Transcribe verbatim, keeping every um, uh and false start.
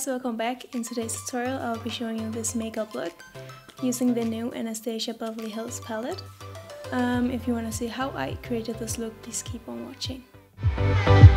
guys, welcome back. In today's tutorial I'll be showing you this makeup look using the new Anastasia Beverly Hills palette. Um, if you want to see how I created this look, please keep on watching.